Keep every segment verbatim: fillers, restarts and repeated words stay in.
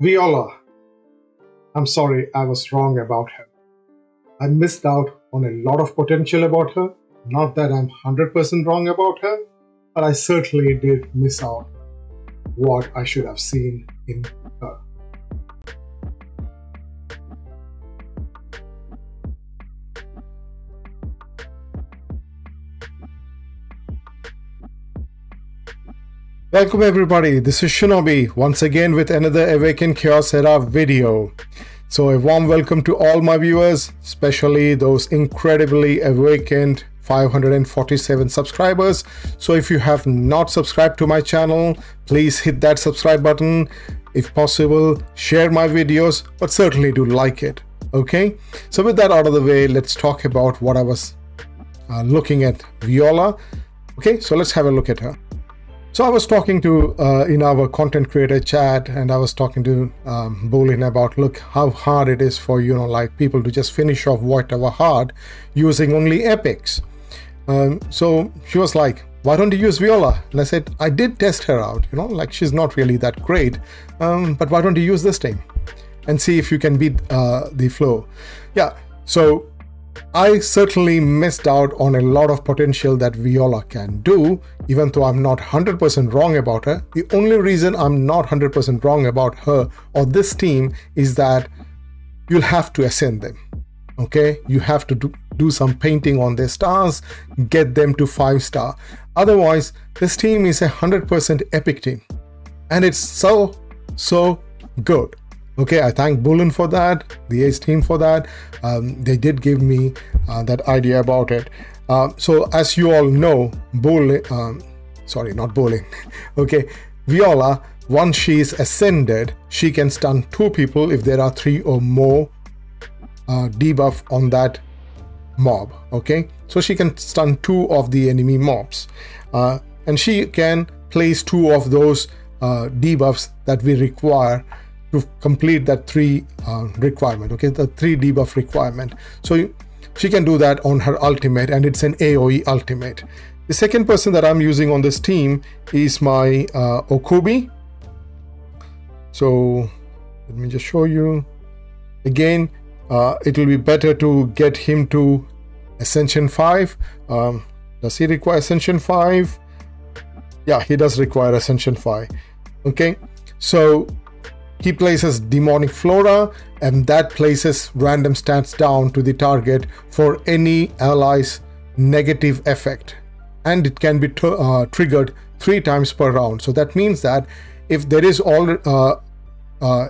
Viola. I'm sorry, I was wrong about her. I missed out on a lot of potential about her. Not that I'm one hundred percent wrong about her, but I certainly did miss out what I should have seen in her. Welcome everybody, this is Shinobi once again with another Awaken Chaos Era video. So a warm welcome to all my viewers, especially those incredibly awakened five hundred forty-seven subscribers. So if you have not subscribed to my channel, please hit that subscribe button. If possible, share my videos, but certainly do like it. Okay, so with that out of the way, let's talk about what I was uh, looking at Viola. Okay, so let's have a look at her. So I was talking to uh, in our content creator chat, and I was talking to um, Bolin about, look, how hard it is for, you know, like people to just finish off Void Tower Hard using only epics. Um, so she was like, why don't you use Viola? And I said, I did test her out, you know, like she's not really that great, um, but why don't you use this thing and see if you can beat uh, the flow? Yeah, so I certainly missed out on a lot of potential that Viola can do, even though I'm not one hundred percent wrong about her. The only reason I'm not one hundred percent wrong about her or this team is that you'll have to ascend them, okay? You have to do, do some painting on their stars, get them to five star. Otherwise, this team is a one hundred percent epic team, and it's so, so good. Okay, I thank Bolin for that, the Ace team for that. Um, they did give me uh, that idea about it. Uh, so as you all know, Bolin, um, sorry, not Bolin. Okay, Viola, once she's ascended, she can stun two people if there are three or more uh, debuff on that mob. Okay, so she can stun two of the enemy mobs. Uh, and she can place two of those uh, debuffs that we require to complete that three uh, requirement, okay, the three debuff requirement. So you, she can do that on her ultimate, and it's an A O E ultimate. The second person that I'm using on this team is my uh, Okubi. So let me just show you again. Uh, it will be better to get him to Ascension five. Um, does he require Ascension five? Yeah, he does require Ascension five. Okay, so he places demonic flora, and that places random stats down to the target for any ally's negative effect, and it can be uh, triggered three times per round. So that means that if there is all uh, uh,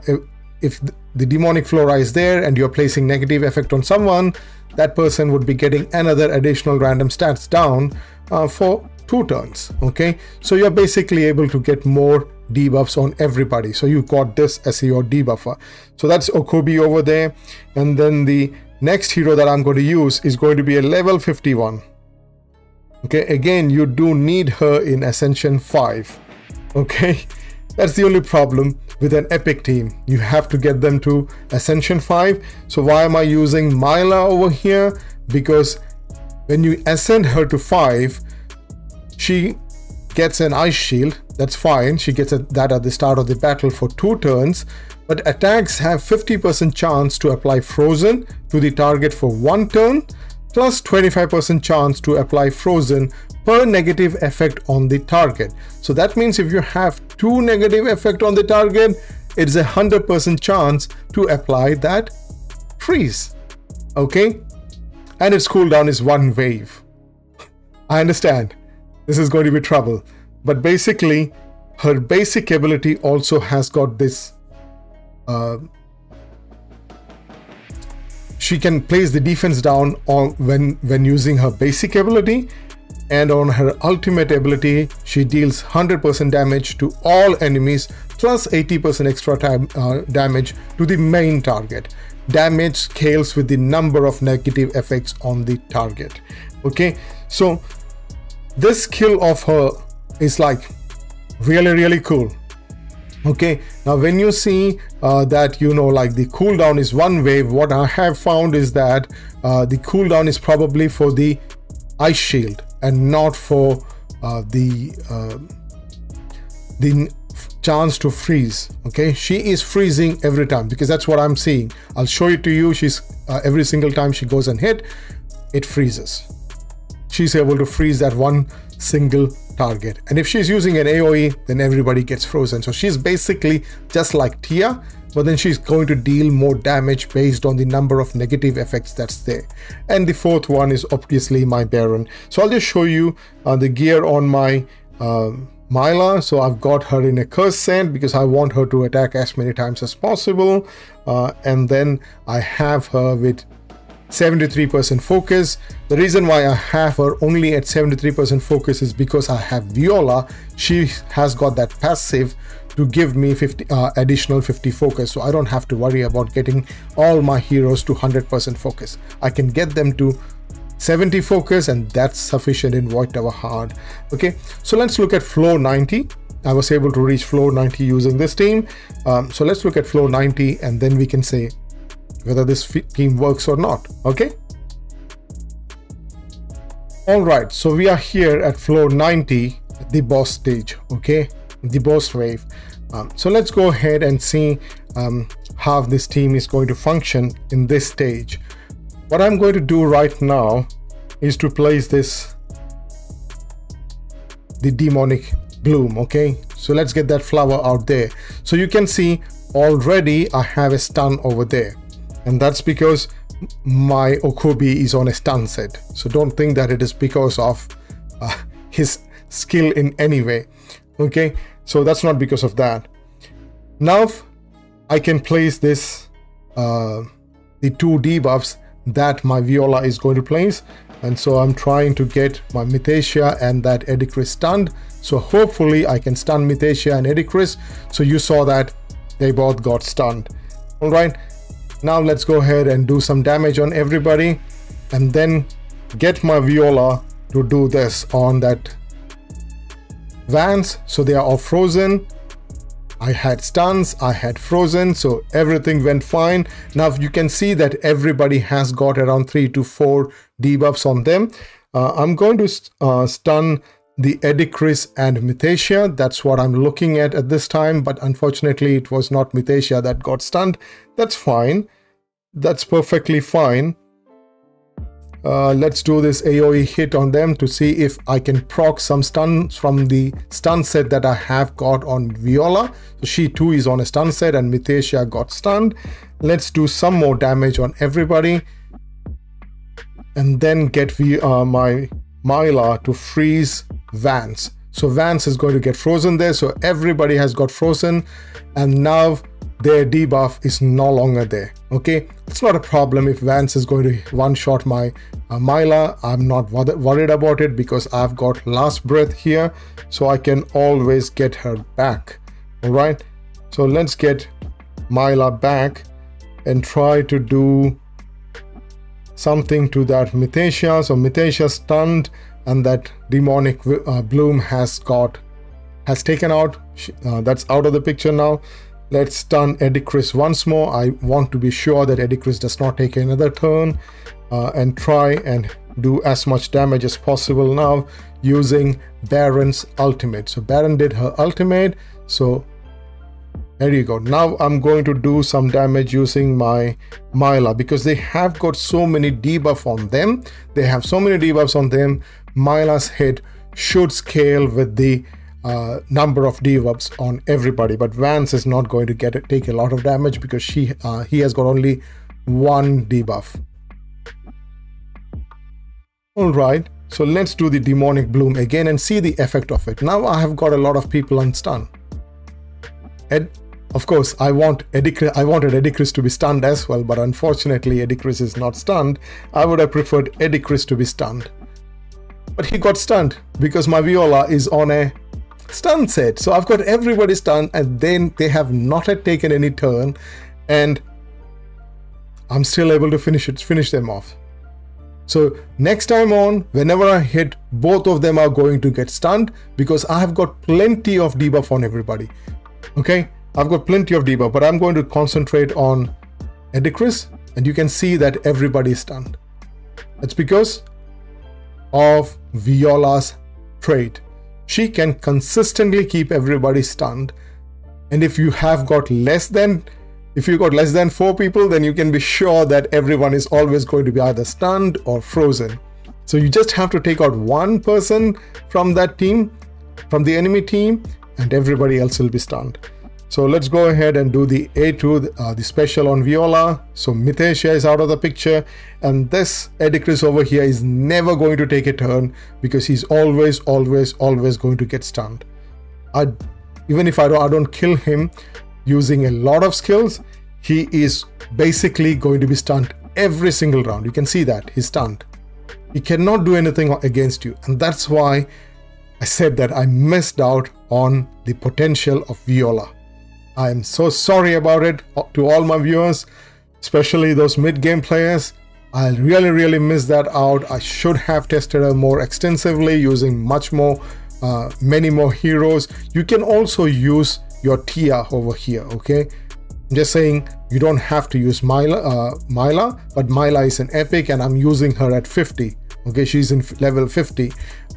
if the demonic flora is there and you're placing negative effect on someone, that person would be getting another additional random stats down uh, for two turns. Okay, so you're basically able to get more debuffs on everybody. So you got this as your debuffer. So that's Okubi over there. And then the next hero that I'm going to use is going to be a level fifty-one. Okay, again, you do need her in Ascension five. Okay, that's the only problem with an epic team. You have to get them to Ascension five. So why am I using Myla over here? Because when you ascend her to five, she gets an ice shield. That's fine, she gets a, that at the start of the battle for two turns, but attacks have fifty percent chance to apply frozen to the target for one turn, plus twenty-five percent chance to apply frozen per negative effect on the target. So that means if you have two negative effect on the target, it's a one hundred percent chance to apply that freeze, okay? And its cooldown is one wave. I understand, this is going to be trouble. But basically, her basic ability also has got this. Uh, she can place the defense down on when, when using her basic ability, and on her ultimate ability, she deals one hundred percent damage to all enemies, plus eighty percent extra time, uh, damage to the main target. Damage scales with the number of negative effects on the target. Okay, so this skill of her is like really really cool. Okay, now when you see uh, that, you know, like the cooldown is one wave, what I have found is that uh, the cooldown is probably for the ice shield and not for uh, the uh, the chance to freeze. Okay, she is freezing every time because that's what I'm seeing. I'll show it to you. She's uh, every single time she goes and hit, it freezes. She's able to freeze that one single target, and if she's using an AoE, then everybody gets frozen. So she's basically just like Tia, but then she's going to deal more damage based on the number of negative effects that's there. And the fourth one is obviously my Baron. So I'll just show you uh, the gear on my um, Myla. So I've got her in a curse set because I want her to attack as many times as possible, uh, and then I have her with seventy-three percent focus. The reason why I have her only at seventy-three percent focus is because I have Viola. She has got that passive to give me fifty, uh, additional fifty focus, so I don't have to worry about getting all my heroes to one hundred percent focus. I can get them to seventy focus, and that's sufficient in Void Tower Hard. Okay, so let's look at floor ninety. I was able to reach floor ninety using this team. Um, so let's look at floor ninety, and then we can say whether this team works or not. Okay. All right, so we are here at floor ninety, the boss stage. Okay, the boss wave. Um, so let's go ahead and see um, how this team is going to function in this stage. What I'm going to do right now is to place this the demonic bloom. Okay, so let's get that flower out there. So you can see already I have a stun over there, and that's because my Okubi is on a stun set. So don't think that it is because of uh, his skill in any way. Okay, so that's not because of that. Now I can place this uh, the two debuffs that my Viola is going to place, and so I'm trying to get my Mythasia and that Edicris stunned. So hopefully I can stun Mythasia and Edicris. So you saw that they both got stunned. All right, now let's go ahead and do some damage on everybody, and then get my Viola to do this on that Vance. So they are all frozen. I had stuns, I had frozen, so everything went fine. Now you can see that everybody has got around three to four debuffs on them. uh, I'm going to uh, stun the Edicris and Mythasia. That's what I'm looking at at this time, but unfortunately it was not Mythasia that got stunned. That's fine, that's perfectly fine. Uh, let's do this AoE hit on them to see if I can proc some stuns from the stun set that I have got on Viola. So she too is on a stun set, and Mythasia got stunned. Let's do some more damage on everybody, and then get v uh, my Myla to freeze Vance. So Vance is going to get frozen there. So everybody has got frozen, and now their debuff is no longer there. Okay, it's not a problem if Vance is going to one-shot my uh, Myla. I'm not worried about it because I've got last breath here, so I can always get her back. All right, so let's get Myla back and try to do something to that Mythasia. So Mythasia stunned, and that demonic uh, bloom has got has taken out. Uh, that's out of the picture now. Let's stun Edicris once more. I want to be sure that Edicris does not take another turn, uh, and try and do as much damage as possible now using Baron's ultimate. So Baron did her ultimate, so there you go. Now I'm going to do some damage using my Myla because they have got so many debuff on them. They have so many debuffs on them. Myla's hit should scale with the Uh, number of debuffs on everybody, but Vance is not going to get it, take a lot of damage because she uh, he has got only one debuff. All right, so let's do the demonic bloom again and see the effect of it. Now I have got a lot of people on stun. Ed, of course, I want Edicris, I wanted Edicris to be stunned as well, but unfortunately Edicris is not stunned. I would have preferred Edicris to be stunned, but he got stunned because my Viola is on a stun set. So I've got everybody stunned, and then they have not had taken any turn, and I'm still able to finish it finish them off. So next time on, whenever I hit, both of them are going to get stunned because I have got plenty of debuff on everybody. Okay, I've got plenty of debuff, but I'm going to concentrate on Edicris, and you can see that everybody is stunned. That's because of Viola's trait. She can consistently keep everybody stunned, And if you have got less than, if you got less than four people, then you can be sure that everyone is always going to be either stunned or frozen. So you just have to take out one person from that team, from the enemy team, and everybody else will be stunned. So let's go ahead and do the A two, uh, the special on Viola. So Mythasia is out of the picture, and this Edicris over here is never going to take a turn because he's always, always, always going to get stunned. I, even if I don't, I don't kill him using a lot of skills, he is basically going to be stunned every single round. You can see that he's stunned. He cannot do anything against you, and that's why I said that I missed out on the potential of Viola. I am so sorry about it to all my viewers, especially those mid-game players. I really, really missed that out. I should have tested her more extensively using much more, uh, many more heroes. You can also use your Tia over here, okay? I'm just saying you don't have to use Myla, uh, Myla, but Myla is an epic and I'm using her at fifty, okay? She's in level fifty.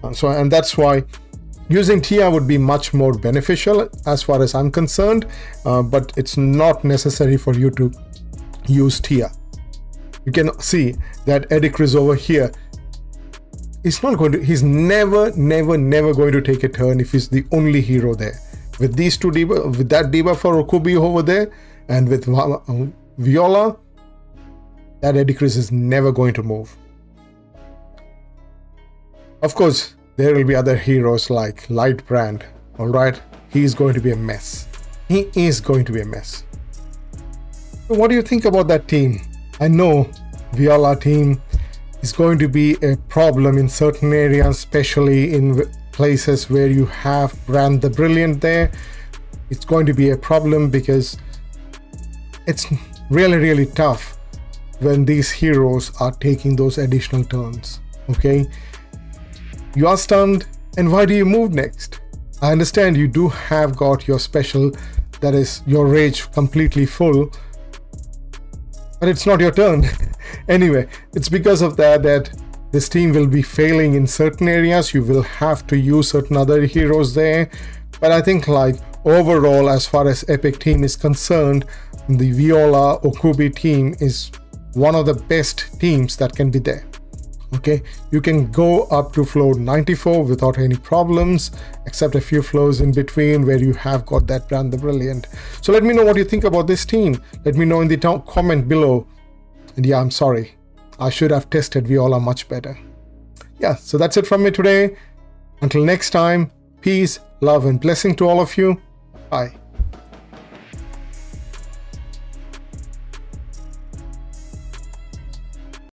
Uh, so, and that's why using Tia would be much more beneficial as far as I'm concerned, uh, but it's not necessary for you to use Tia. You can see that Edicris over here is not going to, he's never, never, never going to take a turn if he's the only hero there. With these two debuff, with that debuff for Okubi over there, and with Viola, that Edicris is never going to move. Of course, there will be other heroes like Light Brand, alright? He is going to be a mess. He is going to be a mess. So what do you think about that team? I know Viola team is going to be a problem in certain areas, especially in places where you have Brand the Brilliant there. It's going to be a problem because it's really, really tough when these heroes are taking those additional turns, okay? You are stunned, and why do you move next? I understand you do have got your special, that is your rage completely full, but it's not your turn. Anyway, it's because of that that this team will be failing in certain areas. You will have to use certain other heroes there, but I think like overall as far as Epic team is concerned, the Viola Okubi team is one of the best teams that can be there. Okay, you can go up to floor ninety-four without any problems, except a few floors in between where you have got that Brand the Brilliant. So let me know what you think about this team. Let me know in the top comment below. And yeah, I'm sorry, I should have tested Viola much better. Yeah, so that's it from me today. Until next time, peace, love and blessing to all of you. Bye.